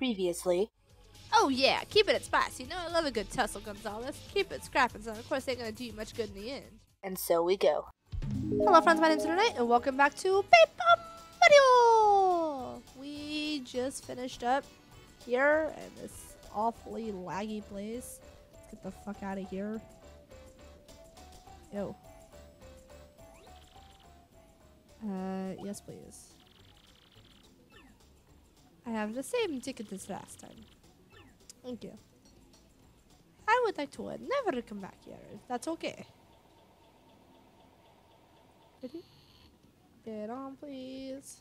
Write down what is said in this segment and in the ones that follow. previously. Oh yeah, keep it at spice. You know I love a good tussle, Gonzalez. Keep it scrapping, son. Of course they ain't gonna do you much good in the end. And so we go. Hello friends, my name's Lunernight, and welcome back to Beep Video! We just finished up here in this awfully laggy place. Let's get the fuck out of here. Yo. Yes please. I have the same ticket as last time. Thank you. I would like to never come back here, if that's okay. Ready? Get on, please.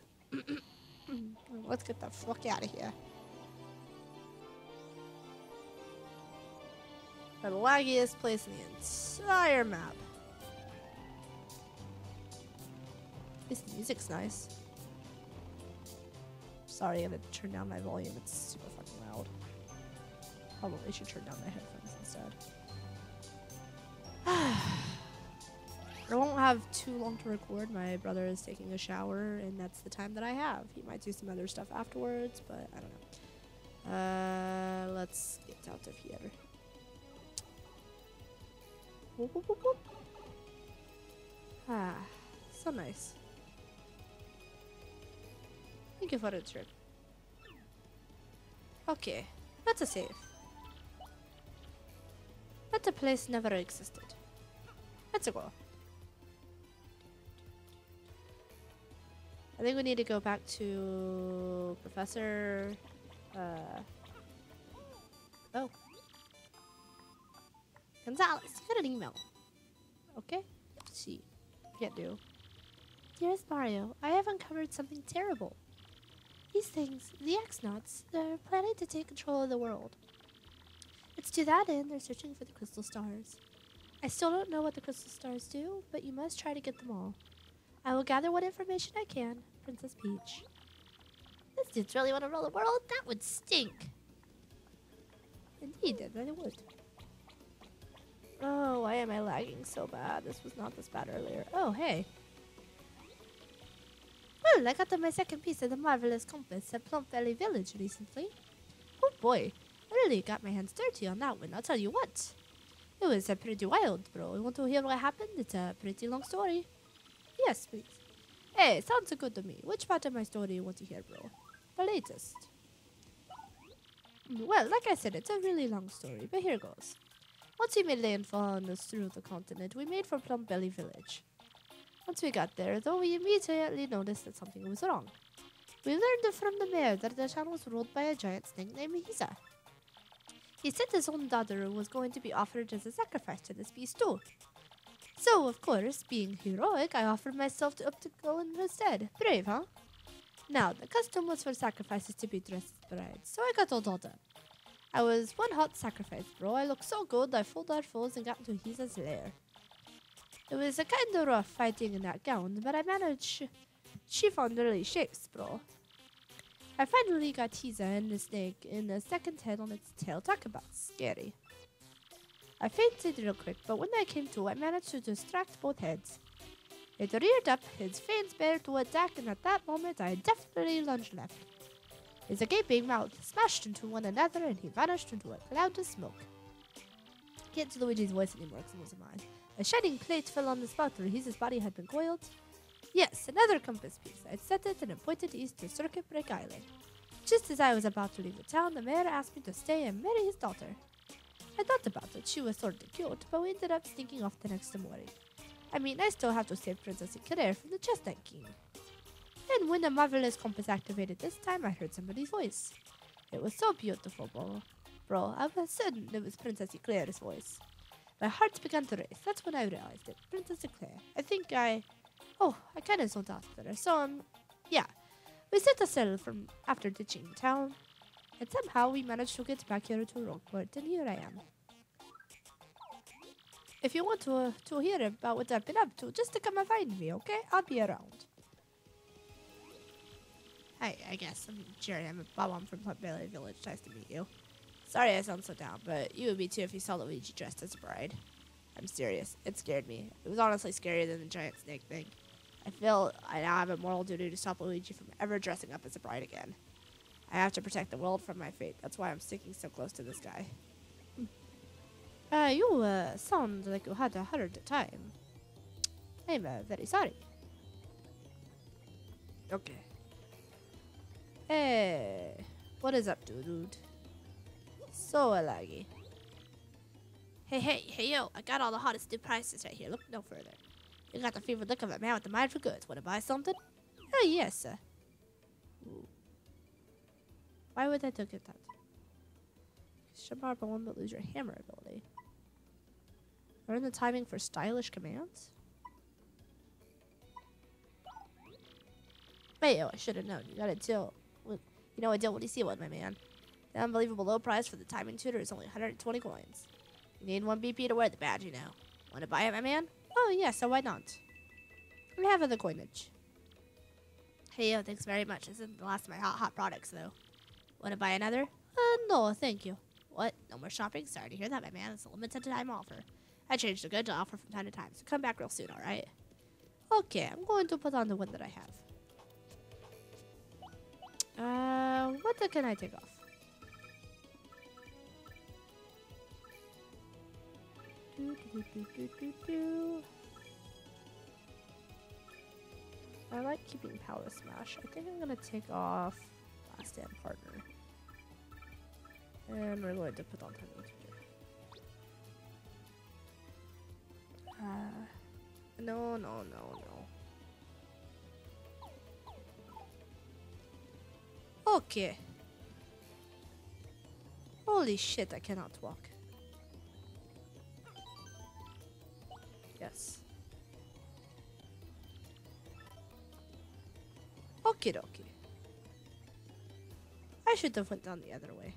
Let's get the fuck out of here. The laggiest place in the entire map. At least the music's nice. Sorry, I'm gonna turn down my volume. It's super fucking loud. Probably should turn down my headphones instead. I won't have too long to record. My brother is taking a shower, and that's the time that I have. He might do some other stuff afterwards, but I don't know. Let's get out of here. Whoop, whoop, whoop, whoop. Ah, so nice. Thank you for the trip. Okay. That's a save. That a place never existed. Let's go. I think we need to go back to Professor. Oh. Gonzalez, you got an email. Okay. Let's see. Can't do. Dearest Mario, I have uncovered something terrible. These things, the X-Nauts, they're planning to take control of the world. It's to that end they're searching for the crystal stars. I still don't know what the crystal stars do, but you must try to get them all. I will gather what information I can, Princess Peach. This dude's really want to rule the world? That would stink! Indeed, it really would. Oh, why am I lagging so bad? This was not this bad earlier. Oh, hey. Well, I got my second piece of the marvelous compass at Plump Belly Village recently. Oh boy, I really got my hands dirty on that one, I'll tell you what. It was pretty wild, bro. You want to hear what happened? It's a pretty long story. Yes, please. Hey, sounds good to me. Which part of my story you want to hear, bro? The latest. Well, like I said, it's a really long story, but here goes. Once we made landfall on us through the continent, we made for Plump Belly Village. Once we got there, though, we immediately noticed that something was wrong. We learned from the mayor that the town was ruled by a giant snake named Hiza. He said his own daughter was going to be offered as a sacrifice to this beast too. So, of course, being heroic, I offered myself to go in instead. Brave, huh? Now, the custom was for sacrifices to be dressed as brides, so I got all dolled up. I was one hot sacrifice, bro. I looked so good, I fooled our foes and got into Hiza's lair. It was a kind of rough fighting in that gown, but I managed. She found really shapes, bro. I finally got Tisa and the snake in a second head on its tail. Talk about scary. I fainted real quick, but when I came to, I managed to distract both heads. It reared up, its fangs bared to attack, and at that moment, I definitely lunged left. Its gaping mouth smashed into one another, and he vanished into a cloud of smoke. Can't do Luigi's voice anymore, because it wasn't mine. A shining plate fell on the spot where his body had been coiled. Yes, another compass piece. I set it and it pointed east to Circuit Break Island. Just as I was about to leave the town, the mayor asked me to stay and marry his daughter. I thought about it. She was sort of cute, but we ended up sneaking off the next morning. I mean, I still have to save Princess Eclair from the Chestnut King. And when the marvelous compass activated this time, I heard somebody's voice. It was so beautiful, bro. I was certain it was Princess Eclair's voice. My heart began to race. That's when I realized it. Princess Eclair. I think I... Oh, I kind of zoned out there. So, yeah. We set a sail from after ditching town. And somehow we managed to get back here to Rockport. And here I am. If you want to hear about what I've been up to, just to come and find me, okay? I'll be around. Hi, I guess. I'm Jerry. I'm a Bob-omb from Plump Belly Village. Nice to meet you. Sorry I sound so down, but you would be too if you saw Luigi dressed as a bride. I'm serious. It scared me. It was honestly scarier than the giant snake thing. I feel I now have a moral duty to stop Luigi from ever dressing up as a bride again. I have to protect the world from my fate. That's why I'm sticking so close to this guy. You sound like you had a hard time. I'm very sorry. Okay. Hey, what is up, dude? So laggy. Hey, yo, I got all the hottest new prices right here. Look no further. You got the fevered look of a man with the mind for goods. Want to buy something? Oh, yes, sir. Ooh. Why would I look at that? Shamar but one but lose your hammer ability. Learn the timing for stylish commands? Mayo, I should have known. You got a deal. You know a deal when you see one, my man. The unbelievable low price for the timing tutor is only 120 coins. You need one BP to wear the badge, you know. Want to buy it, my man? Oh, yeah, so why not? I have other coinage. Hey, yo, thanks very much. This isn't the last of my hot products, though. Want to buy another? No, thank you. What? No more shopping? Sorry to hear that, my man. It's a limited time offer. I change the good to offer from time to time, so come back real soon, alright? Okay, I'm going to put on the one that I have. What can I take off? I like keeping Power Smash. I think I'm going to take off Last Stand Partner. And we're going to put on Timing Tutor. No. Okay. Holy shit, I cannot walk. Yes. Okie dokie. I should have went down the other way.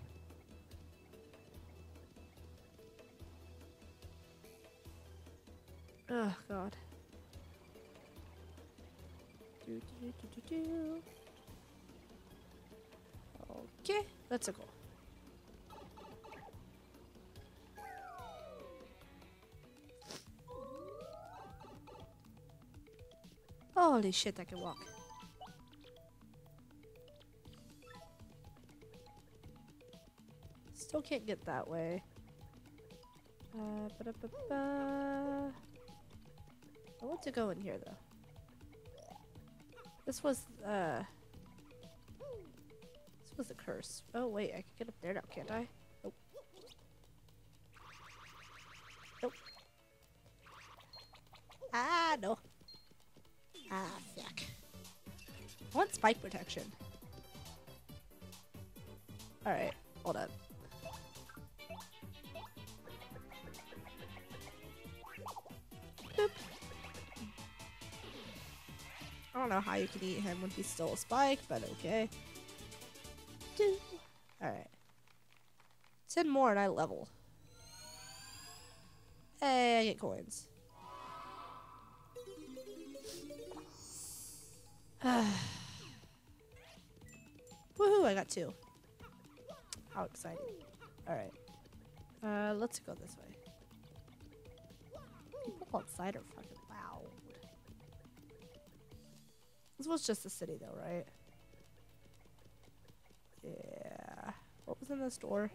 Oh god. Okay, let's go. Holy shit, I can walk. Still can't get that way. I want to go in here, though. This was a curse. Oh, wait, I can get up there now, can't I? Nope. Nope. Ah, no. Ah, fuck. I want spike protection. Alright, hold up. Boop. I don't know how you can eat him when he's still a spike, but okay. Alright. 10 more and I level. Hey, I get coins. Woohoo, I got 2. How exciting. Alright. Let's go this way. People outside are fucking loud. This was just the city though, right? Yeah. What was in this door?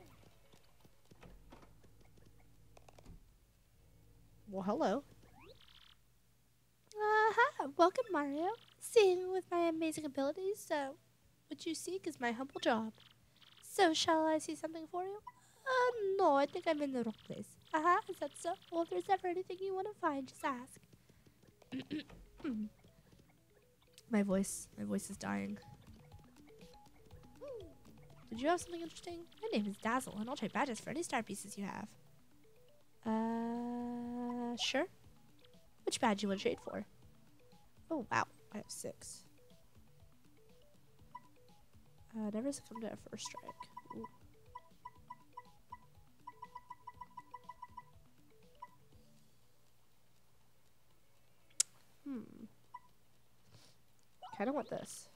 Well, hello. Hi. Welcome, Mario. Seeing with my amazing abilities, so what you seek is my humble job. So shall I see something for you? No, I think I'm in the wrong place. Aha, is that so? Well, if there's ever anything you want to find, just ask. My voice is dying. Did you have something interesting? My name is Dazzle, and I'll trade badges for any star pieces you have. Sure. Which badge you want to trade for? Oh, wow. I have 6. Never succumb to a first strike. Ooh. Kinda want this.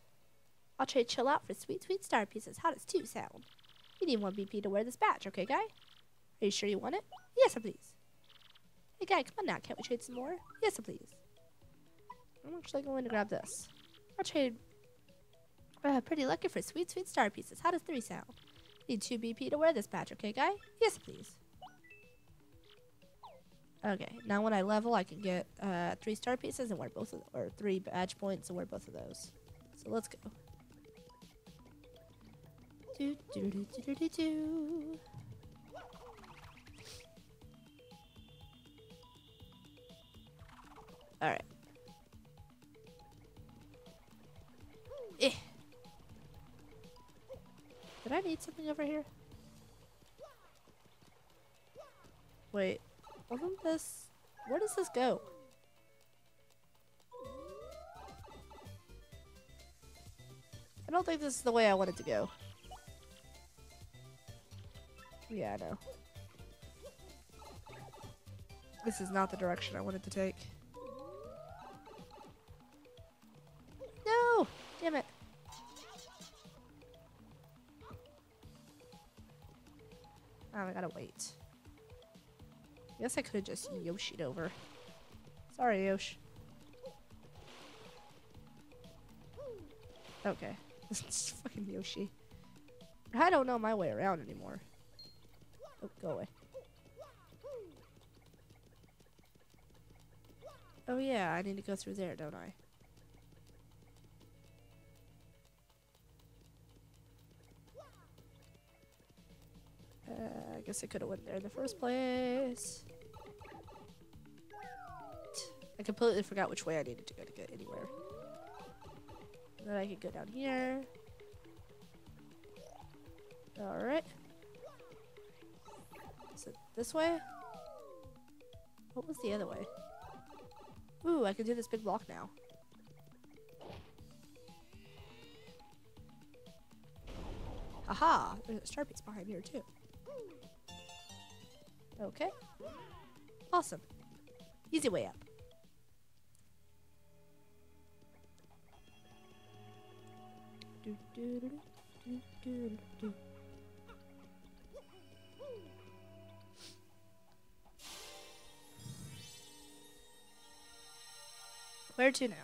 I'll trade chill out for sweet, sweet star pieces. How does 2 sound? You need 1 BP to wear this badge, okay, guy? Are you sure you want it? Yes, please. Hey, guy, come on now. Can't we trade some more? Yes, please. I'm actually going to grab this. I'll trade Pretty lucky for sweet, sweet star pieces. How does 3 sound? Need 2 BP to wear this patch, okay, guy? Yes, please. Okay, now when I level, I can get 3 star pieces and wear both of them, or 3 badge points and wear both of those. So let's go. Do, do, do, do, do, do. All right. Eh. Did I need something over here? Wait. Wasn't this... Where does this go? I don't think this is the way I want it to go. Yeah, I know. This is not the direction I wanted to take. No! Damn it. Oh, I gotta wait. I guess I could have just Yoshi'd over. Sorry, Yosh. Okay. It's fucking Yoshi. I don't know my way around anymore. Oh, go away. Oh yeah, I need to go through there, don't I? I guess I could have went there in the first place. I completely forgot which way I needed to go to get anywhere. And then I could go down here. Alright. Is it this way? What was the other way? Ooh, I can do this big block now. Aha! There's a Sharpie's behind here too. Okay. Awesome. Easy way up. Where to now?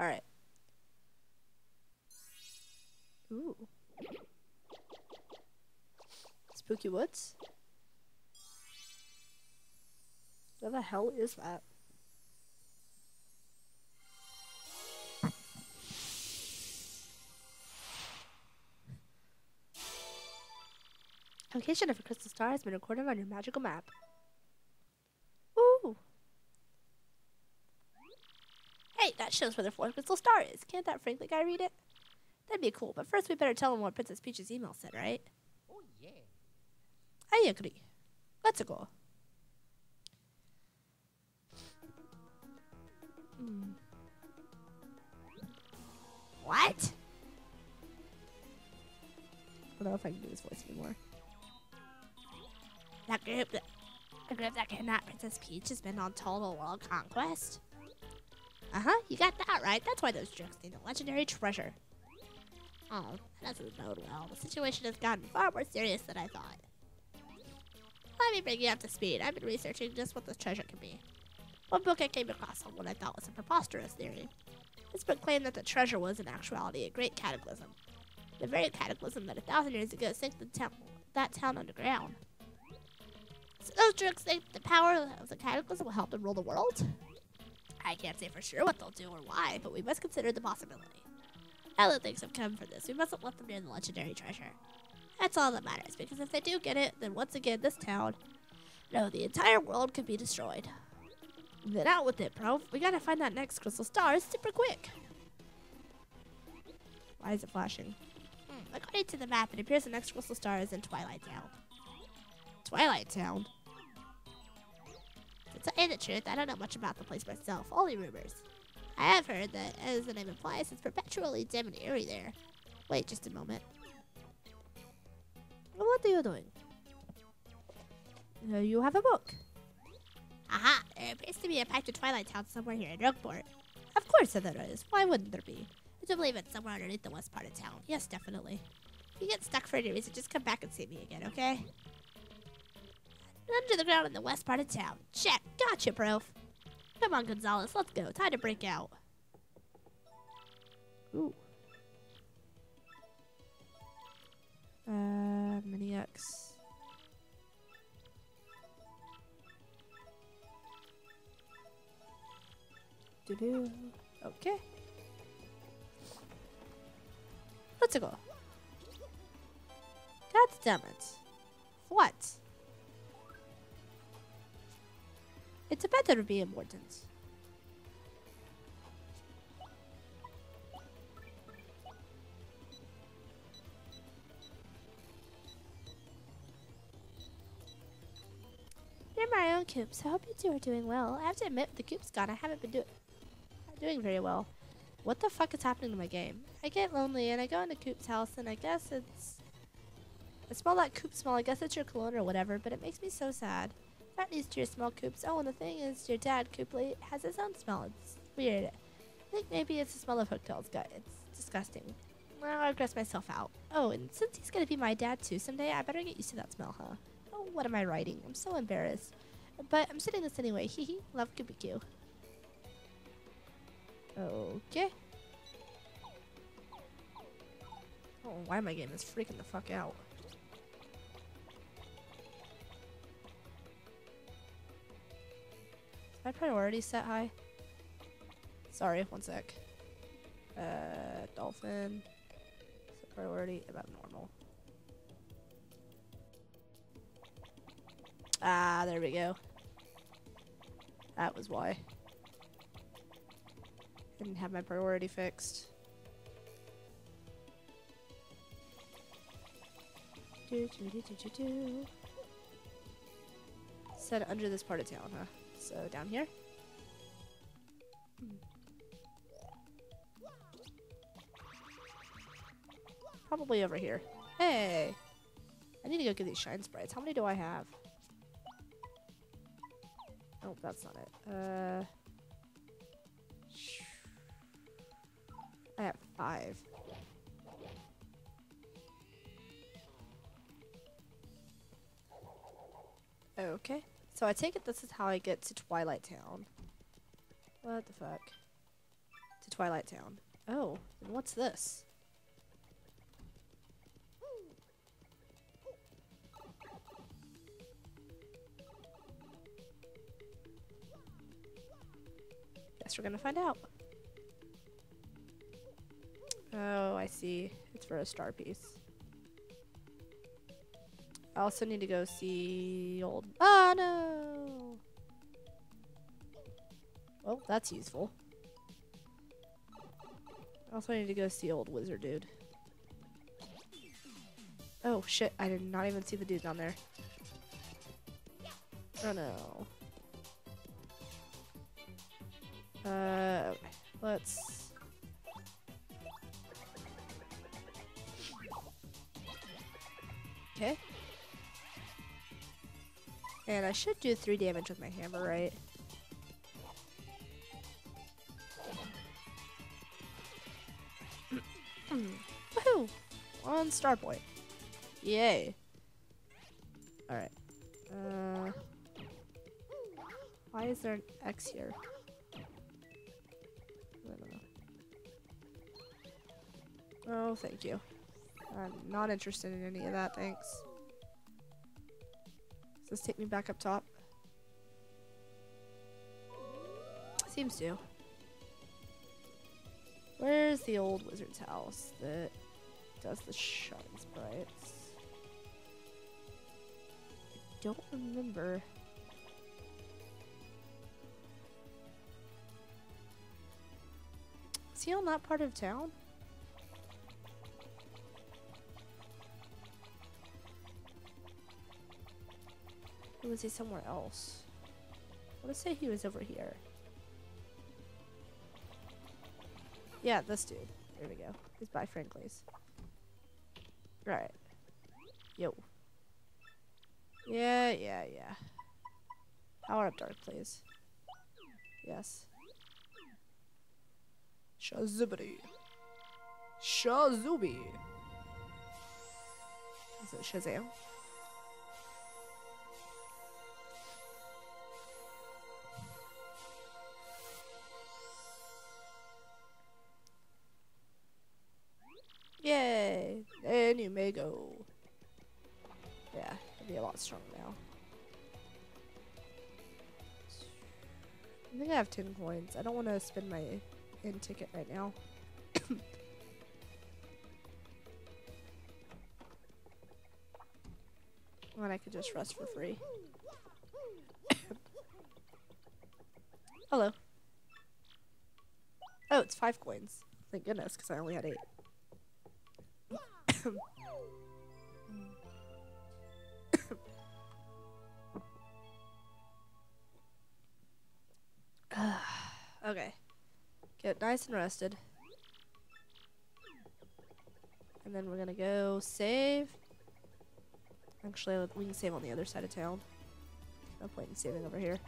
Alright. Ooh. Spooky Woods? Where the hell is that? Location of a crystal star has been recorded on your magical map. That shows where the 4th crystal star is. Can't that Franklin guy read it? That'd be cool, but first we better tell him what Princess Peach's email said, right? Oh, yeah. I agree. Let's go. Mm. What? I don't know if I can do this voice anymore. The group that cannot Princess Peach has been on total world conquest. Uh-huh, you got that right. That's why those jerks need a legendary treasure. Oh, that doesn't bode well. The situation has gotten far more serious than I thought. Let me bring you up to speed. I've been researching just what this treasure can be. One book I came across on what I thought was a preposterous theory. This book claimed that the treasure was, in actuality, a great cataclysm. The very cataclysm that 1,000 years ago sank that town underground. So those jerks think the power of the cataclysm will help them rule the world? I can't say for sure what they'll do or why, but we must consider the possibility. Now that things have come for this, we mustn't let them near the legendary treasure. That's all that matters, because if they do get it, then once again this town, no, the entire world could be destroyed. Then out with it, bro. We gotta find that next crystal star super quick. Why is it flashing? According to the map, it appears the next crystal star is in Twilight Town. Twilight Town? To tell you the truth, I don't know much about the place myself, only rumors. I have heard that, as the name implies, it's perpetually dim and eerie there. Wait, just a moment. What are you doing? You have a book. Aha! There appears to be a path to Twilight Town somewhere here in Rockport. Of course there is. Why wouldn't there be? I do believe it's somewhere underneath the west part of town. Yes, definitely. If you get stuck for any reason, just come back and see me again, okay? Under the ground in the west part of town. Check. Gotcha, prof. Come on, Gonzalez. Let's go. Time to break out. Ooh. Mini X. Do-do. Okay. Let's go. God damn it. What? It's better to be important. They're my own Koops. I hope you two are doing well. I have to admit, the Koops gone. I haven't been doing very well. What the fuck is happening to my game? I get lonely and I go into Koop's house and I guess it's... I smell that Koop smell. I guess it's your cologne or whatever, but it makes me so sad. That needs to your small Koops. Oh, and the thing is, your dad, Kooply, has his own smell. It's weird. I think maybe it's the smell of hotels. It's disgusting. Well, I gross myself out. Oh, and since he's gonna be my dad too someday, I better get used to that smell, huh? Oh, what am I writing? I'm so embarrassed. But I'm sitting this anyway. Hehe. Love, Kubikyu. Okay. Oh, why my game is freaking the fuck out. Is my priority set high? Sorry, one sec. Dolphin. Set priority about normal. Ah, there we go. That was why. I didn't have my priority fixed. Said under this part of town, huh? So down here. Probably over here. Hey! I need to go get these Shine Sprites. How many do I have? Oh, that's not it. I have 5. Okay. So I take it this is how I get to Twilight Town. What the fuck? To Twilight Town. Oh, and what's this? Guess we're gonna find out. Oh, I see. It's for a star piece. I also need to go see old... Oh, no! Well, that's useful. I also need to go see old wizard dude. Oh, shit. I did not even see the dude down there. Oh, no. Okay. Let's... Okay. And I should do 3 damage with my hammer, right? Woohoo! 1 star point. Yay. Alright. Why is there an X here? I don't know. Oh, thank you. I'm not interested in any of that, thanks. Does this take me back up top? Seems to. Where's the old wizard's house that does the Shine Sprites? I don't remember. Is he on that part of town? Or was he somewhere else? I want to say he was over here. Yeah, this dude. There we go. He's by Frankly's. Right. Yo. Yeah. I want up dark, please. Yes. Shazubity. Shazubi. Is it Shazam? Yay! And you may go. Yeah, it'll be a lot stronger now. I think I have 10 coins. I don't want to spend my in ticket right now. When I could just rest for free. Hello. Oh, it's 5 coins. Thank goodness, because I only had 8. Okay. Get nice and rested. And then we're gonna go save. Actually, we can save on the other side of town. No point in saving over here.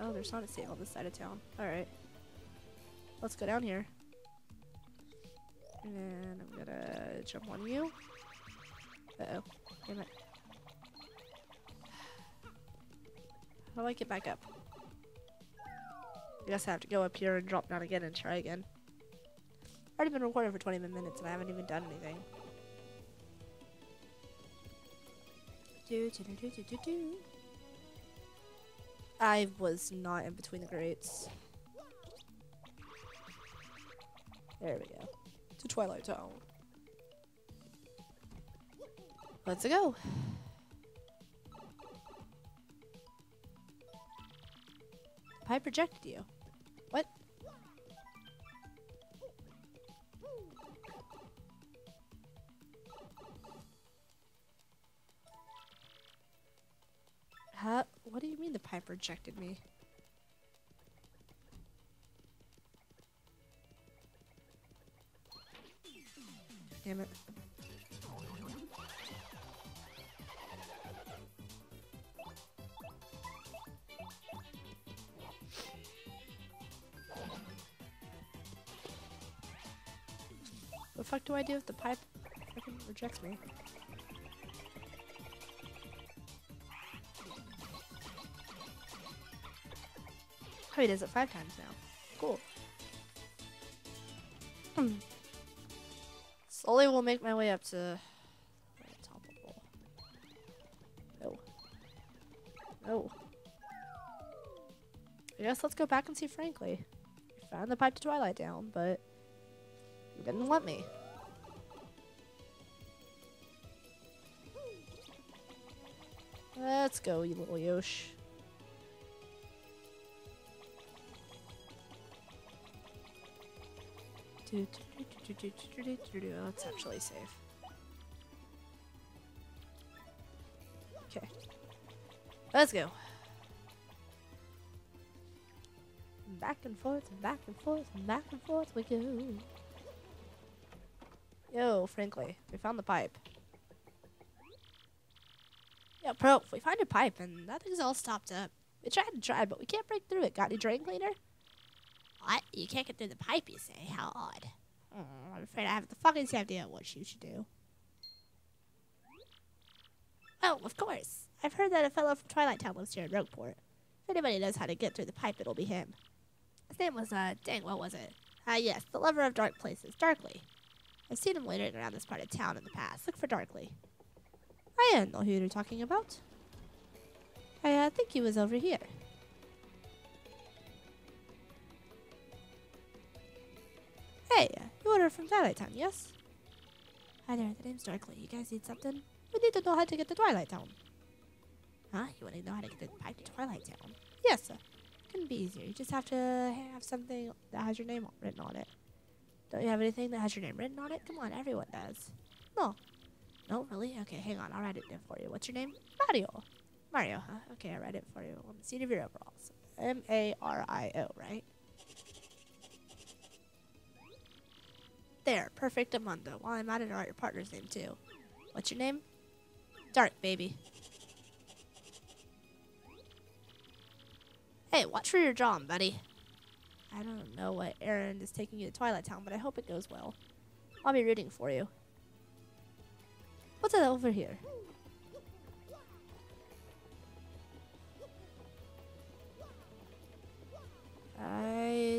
Oh, there's not a sale on this side of town. Alright. Let's go down here. And I'm gonna jump on you. Uh-oh. Damn it. How do I get back up? I guess I have to go up here and drop down again and try again. I've already been recording for 20 minutes and I haven't even done anything. I was not in between the grates. There we go. To Twilight Town. Let's go. I projected you. What? Huh? What do you mean the pipe rejected me? Damn it. What the fuck do I do if the pipe fucking rejects me? Oh, he does it 5 times now. Cool. Slowly we'll make my way up to the top of the wall. No. No. I guess let's go back and see Frankly. We found the pipe to Twilight Town, but you didn't let me. Let's go, you little Yosh. Let's actually save. Okay. Let's go. Back and forth, and back and forth, and back and forth we go. Yo, Frankly, we found the pipe. Yeah, bro, if we find a pipe and that thing's all stopped up. We tried to try, but we can't break through it. Got any drain cleaner? What? You can't get through the pipe, you say? How odd. I'm afraid I have the fucking same idea what you should do. Oh, of course. I've heard that a fellow from Twilight Town lives here in Rogueport. If anybody knows how to get through the pipe, it'll be him. His name was, dang, what was it? Yes, the lover of dark places, Darkly. I've seen him loitering around this part of town in the past. Look for Darkly. I don't know who you're talking about. I think he was over here. Hey, you ordered from Twilight Town, yes? Hi there, the name's Darkly. You guys need something? We need to know how to get to Twilight Town. Huh? You want to know how to get back to Twilight Town? Yes, it couldn't be easier. You just have to have something that has your name written on it. Don't you have anything that has your name written on it? Come on, everyone does. No. No, really? Okay, hang on. I'll write it down for you. What's your name? Mario. Mario, huh? Okay, I read it for you. On the seat of your overalls. M-A-R-I-O, right? There, perfect Amundo. While I'm at it, write your partner's name too. What's your name? Dark, baby. Hey, watch for your drum, buddy. I don't know what errand is taking you to Twilight Town, but I hope it goes well. I'll be rooting for you. What's that over here? I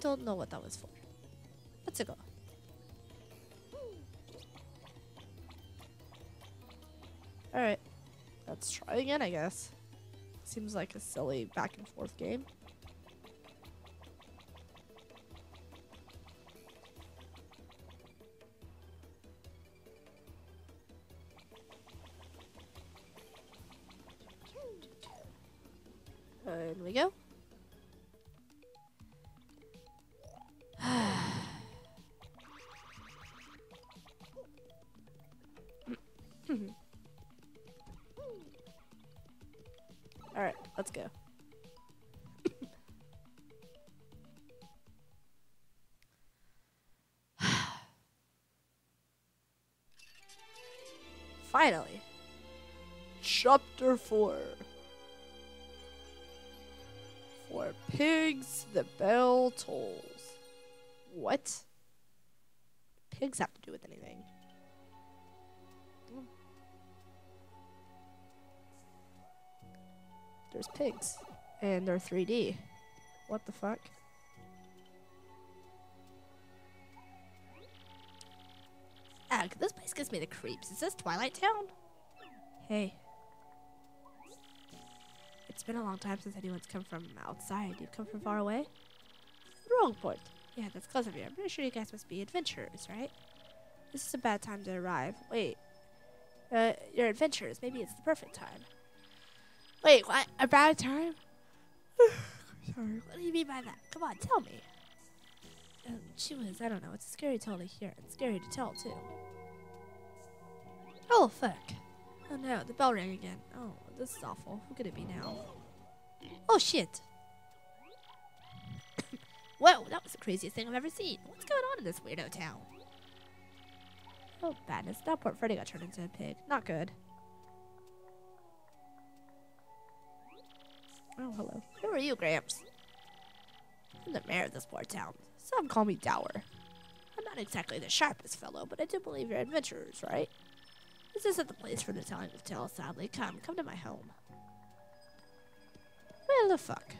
don't know what that was for. Let's go. Alright. Let's try again, I guess. Seems like a silly back and forth game. In we go. All right, let's go. Finally, Chapter 4. For pigs, the bell tolls. What? Pigs have to do with anything? There's pigs, and they're 3D. What the fuck? Ugh, this place gives me the creeps. Is this Twilight Town? Hey. It's been a long time since anyone's come from outside. You've come from far away? Rogueport. Yeah, that's close over here. I'm pretty sure you guys must be adventurers, right? This is a bad time to arrive. Wait. You're adventurers. Maybe it's the perfect time. Wait, what? A bad time? Sorry. What do you mean by that? Come on, tell me. She was, I don't know. It's scary tale to hear. It's scary to tell, too. Oh, fuck. Oh, no. The bell rang again. Oh, this is awful. Who could it be now? Oh, shit. Whoa, that was the craziest thing I've ever seen. What's going on in this weirdo town? Oh, badness. Now poor Freddy got turned into a pig. Not good. Oh, hello. Who are you, Gramps? I'm the mayor of this poor town. Some call me Dower. I'm not exactly the sharpest fellow, but I do believe you're adventurers, right? This isn't the place for the telling of tales, sadly. Come to my home. Well, the fuck.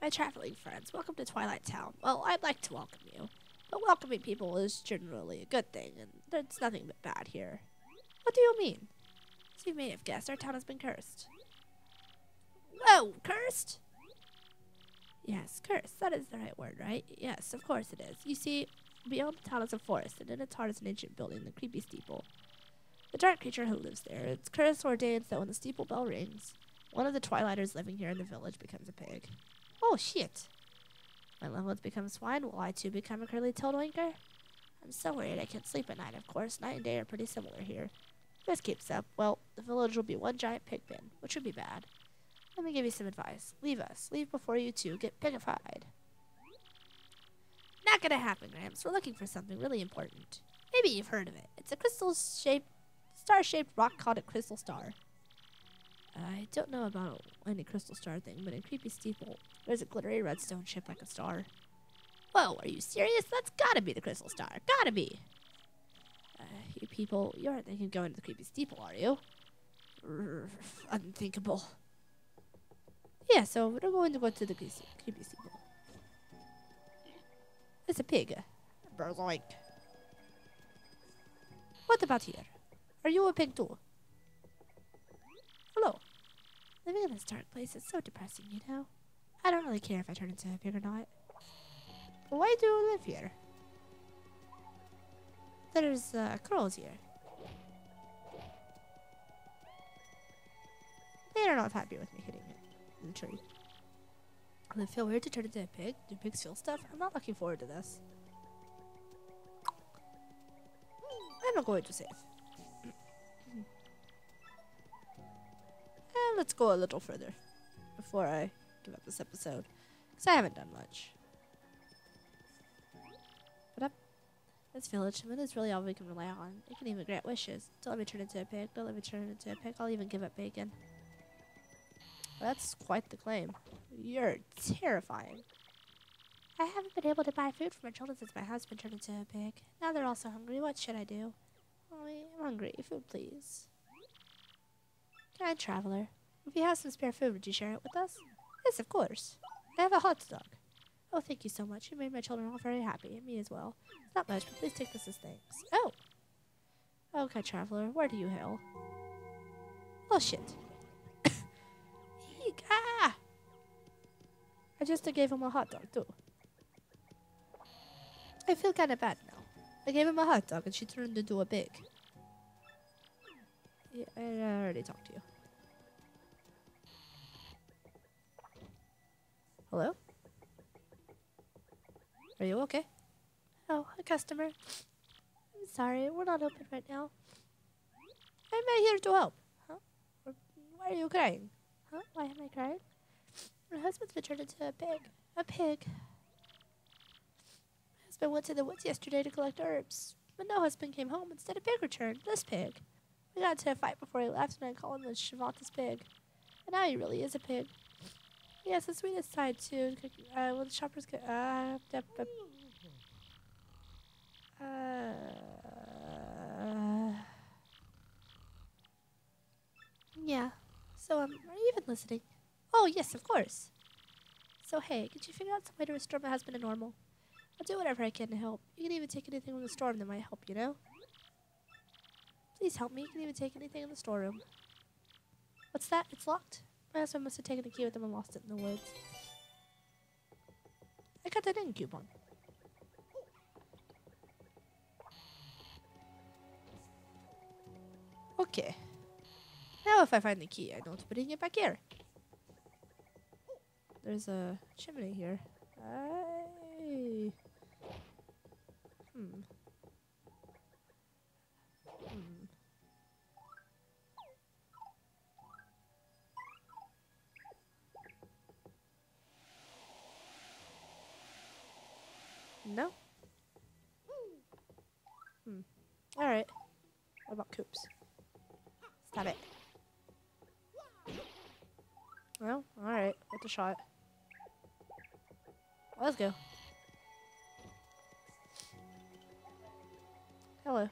My traveling friends, welcome to Twilight Town. Well, I'd like to welcome you, but welcoming people is generally a good thing, and there's nothing but bad here. What do you mean? As you may have guessed, our town has been cursed. Whoa, cursed? Yes, cursed. That is the right word, right? Yes, of course it is. You see, beyond the town is a forest, and in its heart is an ancient building, the Creepy Steeple. The dark creature who lives there, its curse ordains that when the steeple bell rings, one of the Twilighters living here in the village becomes a pig. Oh, shit. My loved ones become swine. Will I, too, become a curly-tailed oinker? I'm so worried I can't sleep at night, of course. Night and day are pretty similar here. If this keeps up, well, the village will be one giant pig pen, which would be bad. Let me give you some advice. Leave us. Leave before you two get pigified. Not gonna happen, Gramps. We're looking for something really important. Maybe you've heard of it. It's a crystal-shaped, star-shaped rock called a crystal star. I don't know about any crystal star thing, but in Creepy Steeple, there's a glittery redstone shaped like a star. Whoa, are you serious? That's gotta be the crystal star. Gotta be! You people, you aren't thinking of going to the Creepy Steeple, are you? Unthinkable. Yeah, so we're going to go to the Creepy Steeple. It's a pig. Berloink. What about here? Are you a pig too? Hello. Living in this dark place is so depressing, you know? I don't really care if I turn into a pig or not. But why do you live here? There's crows here. They are not happy with me hitting it in the tree. Will it feel weird to turn into a pig? Do pigs feel stuff? I'm not looking forward to this. I'm not going to save. And let's go a little further before I give up this episode, because I haven't done much. But up this village, I mean, it's really all we can rely on. It can even grant wishes. Don't let me turn into a pig. Don't let me turn into a pig. I'll even give up bacon. That's quite the claim. You're terrifying. I haven't been able to buy food for my children since my husband turned into a pig. Now they're all so hungry. What should I do? Mommy, I'm hungry. Food, please. Kind traveler, if you have some spare food, would you share it with us? Yes, of course. I have a hot dog. Oh, thank you so much. You made my children all very happy, and me as well. It's not much, but please take this as thanks. Oh! Okay, traveler, where do you hail? Oh, shit. Eek, ah! I just gave him a hot dog, too. I feel kind of bad now. I gave him a hot dog, and she turned into a pig. Yeah, I already talked to you. Hello? Are you okay? Oh, a customer. I'm sorry, we're not open right now. I'm not here to help. Huh? Why are you crying? Huh? Why am I crying? My husband's been turned into a pig. A pig. My husband went to the woods yesterday to collect herbs. But no husband came home. Instead, a pig returned. This pig. We got into a fight before he left, and I called him a Shavanta's pig. And now he really is a pig. He has the sweetest side, too. When the shoppers go... yeah. So, are you even listening? Oh, yes, of course. So, hey, could you figure out some way to restore my husband to normal? I'll do whatever I can to help. You can even take anything from the storm that might help, you know? Please help me. You can even take anything in the storeroom. What's that? It's locked. My husband must have taken the key with him and lost it in the woods. I got that in coupon. Okay. Now if I find the key, I know it's putting it back here. There's a chimney here. No? Alright. What about Coops? Stop it. Well, alright. Get the shot. Let's go. Hello.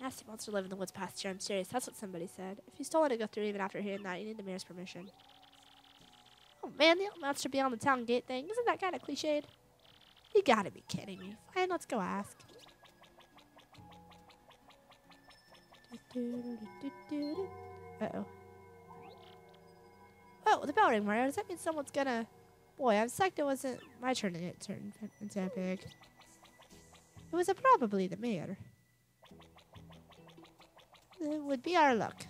Nasty monster live in the woods past here. I'm serious. That's what somebody said. If you still want to go through even after hearing that, you need the mayor's permission. Oh man, the X-Nauts should be on the town gate thing. Isn't that kind of cliched? You gotta be kidding me. Fine, let's go ask. Uh-oh. Oh, the bell rang, Mario. Does that mean someone's gonna... Boy, I'm psyched it wasn't my turn to get turned into a pig. It was probably the mayor. It would be our luck.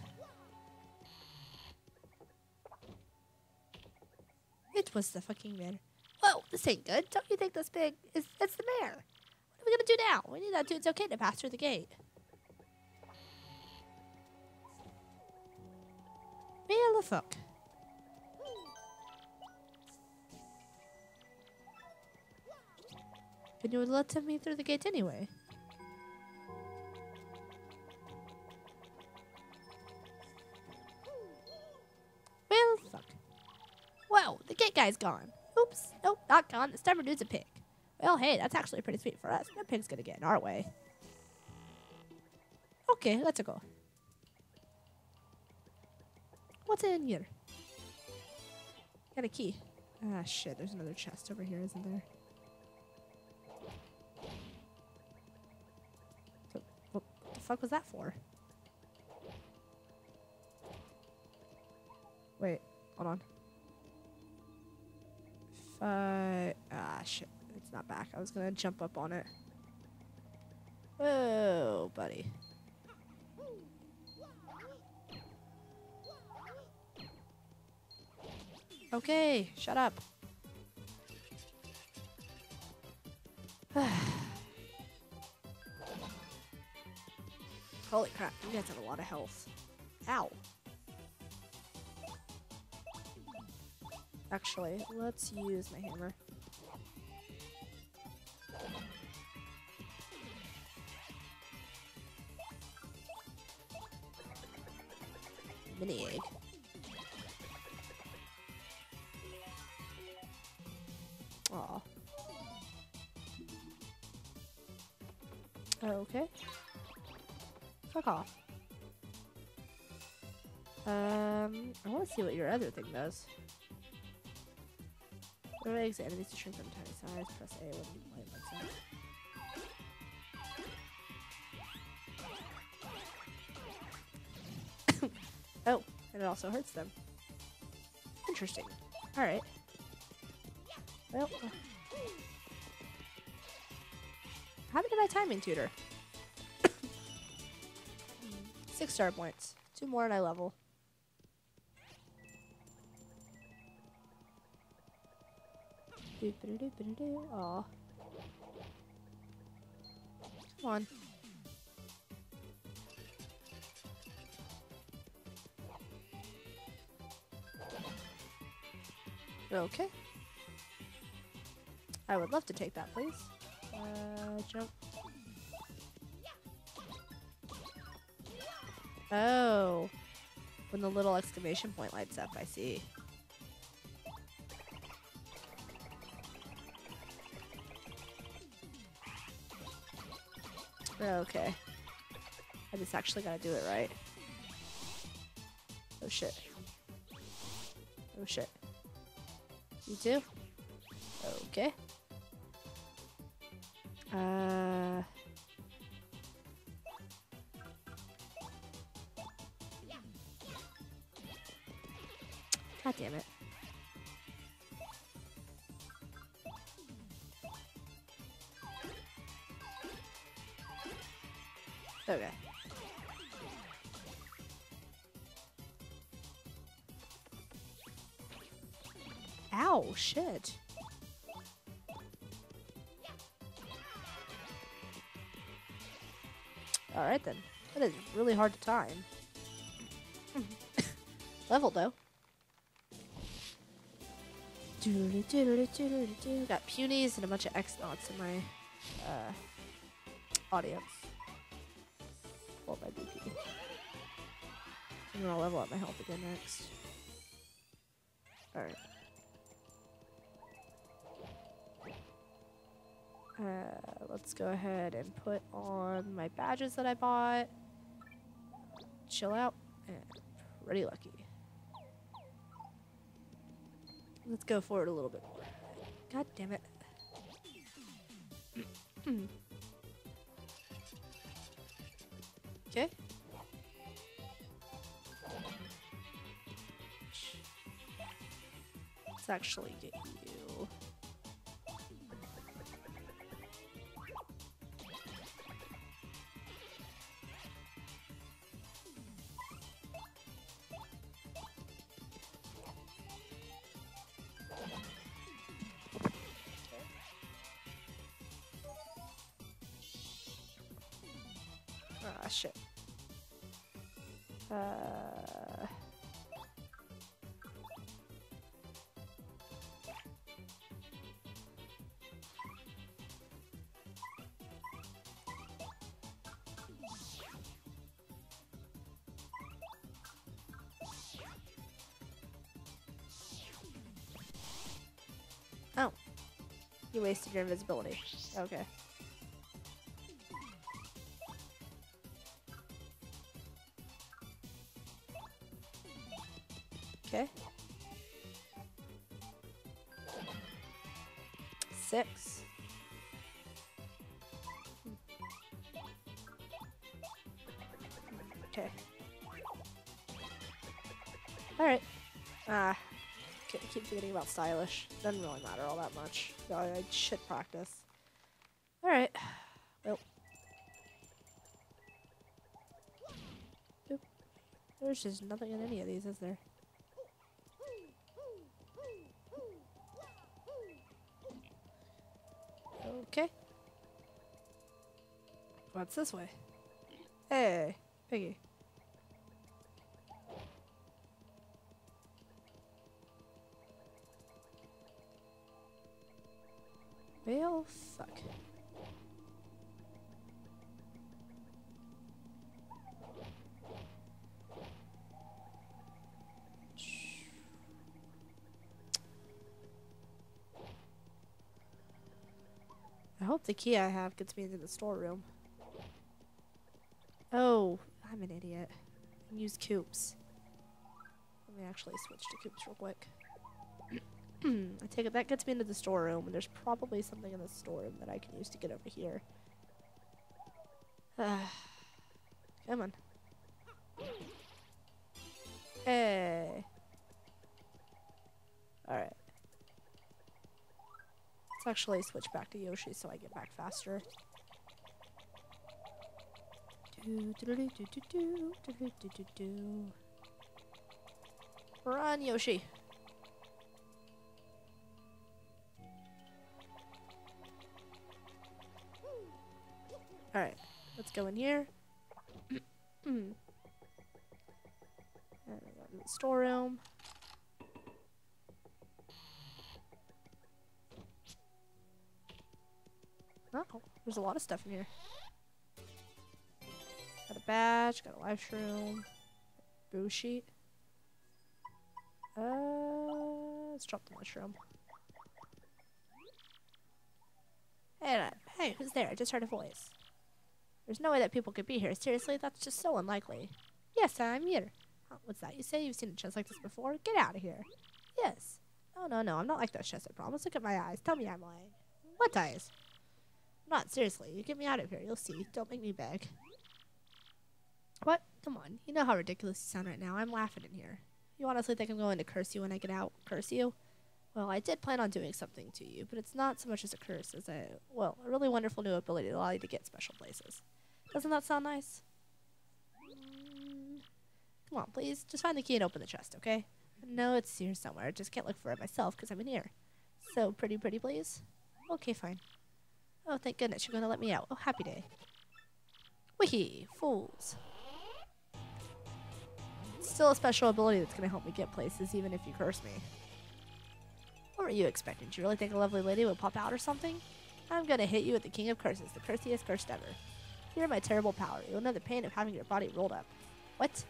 It was the fucking mayor. Whoa, this ain't good. Don't you think this pig is... It's the mayor. What are we gonna do now? We need that dude's okay to pass through the gate. Mayor the fuck. Can you let me through the gate anyway? Well, fuck. Whoa, the gate guy's gone. Oops, nope, not gone. The stubborn dude's a pig. Well, hey, that's actually pretty sweet for us. No pig's gonna get in our way. Okay, let's go. What's in here? Got a key. Ah, shit, there's another chest over here, isn't there? What was that for? Wait, hold on. If I... Ah, shit. It's not back. I was gonna jump up on it. Whoa, buddy. Okay, shut up. Holy crap, you guys have a lot of health. Ow. Actually, let's use my hammer. Mini egg. Aw. Okay. Fuck off. I want to see what your other thing does. Throw eggs at enemies to shrink them to tiny size. Press A when you light like that. Oh, and it also hurts them. Interesting. Alright. Well. How did I timing tutor? 6 star points. 2 more and I level. Aw. Come on. Okay. I would love to take that, please. Jump. Oh. When the little exclamation point lights up, I see. Okay. I just actually gotta do it right. Oh shit. Oh shit. You too? Okay. God damn it. Okay. Oh shit. Alright then. That is really hard to time. Level though. Got punies and a bunch of X-Nauts in my audience. Well, my BP. I'm gonna level up my health again next. Alright. Let's go ahead and put on my badges that I bought. Chill out. And pretty lucky. Let's go forward a little bit more. God damn it. Okay. Let's actually get you. Shit. Oh. You wasted your invisibility. Okay. Okay. 6. Okay. Alright. Keep forgetting about stylish. Doesn't really matter all that much. I should practice. Alright. Well. There's just nothing in any of these, is there? Okay. What's this way? Hey, piggy. Well, fuck. I hope the key I have gets me into the storeroom. Oh, I'm an idiot. Use Koops. Let me actually switch to Koops real quick. I take it that gets me into the storeroom, and there's probably something in the storeroom that I can use to get over here. Come on. Hey. Alright. Let's actually switch back to Yoshi so I get back faster. Run, Yoshi! Alright, let's go in here. And I go into the storeroom. Oh, there's a lot of stuff in here. Got a badge, got a live shroom, boo sheet. Let's drop the mushroom. Hey, who's there? I just heard a voice. There's no way that people could be here. Seriously, that's just so unlikely. Yes, I'm here. Oh, what's that? You say you've seen a chest like this before? Get out of here. Yes. Oh, no, I'm not like those chests, I promise. Look at my eyes. Tell me I'm lying. What eyes? Not seriously. You get me out of here. You'll see. Don't make me beg. What? Come on. You know how ridiculous you sound right now. I'm laughing in here. You honestly think I'm going to curse you when I get out? Curse you? Well, I did plan on doing something to you, but it's not so much as a curse as a really wonderful new ability to allow you to get special places. Doesn't that sound nice? Come on, please. Just find the key and open the chest, okay? No, it's here somewhere. I just can't look for it myself because I'm in here. So, pretty, please? Okay, fine. Oh, thank goodness, you're going to let me out. Oh, happy day. Wee-hee, fools. It's still a special ability that's going to help me get places, even if you curse me. What were you expecting? Did you really think a lovely lady would pop out or something? I'm going to hit you with the king of curses, the cursiest cursed ever. Fear my terrible power. You'll know the pain of having your body rolled up. What?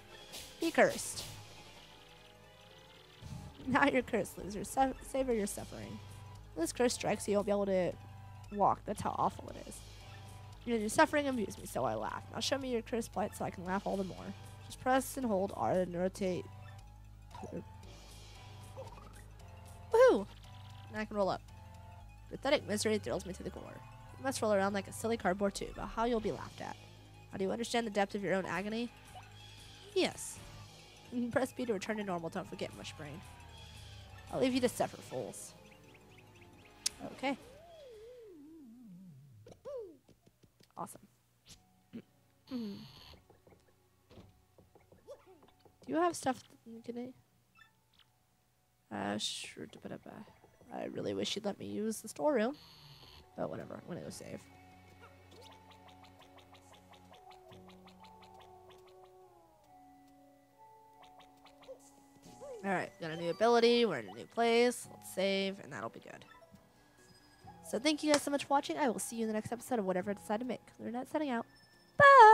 Be cursed. Now you're cursed, loser. Savor your suffering. When this curse strikes you, you'll be able to walk. That's how awful it is. Your suffering amused me, so I laugh. Now show me your cursed plight so I can laugh all the more. Just press and hold R and rotate. Woohoo! Now I can roll up. Pathetic misery thrills me to the core. You must roll around like a silly cardboard tube, but how you'll be laughed at. Now do you understand the depth of your own agony? Yes. Press B to return to normal, don't forget, mush brain. I'll leave you to suffer, fools. Okay. Awesome. Do you have stuff you can eat? Sure. I really wish you'd let me use the storeroom. But whatever, I'm gonna go save. Alright, got a new ability, we're in a new place, let's save, and that'll be good. So thank you guys so much for watching. I will see you in the next episode of whatever I decide to make. Lunernight signing out. Bye!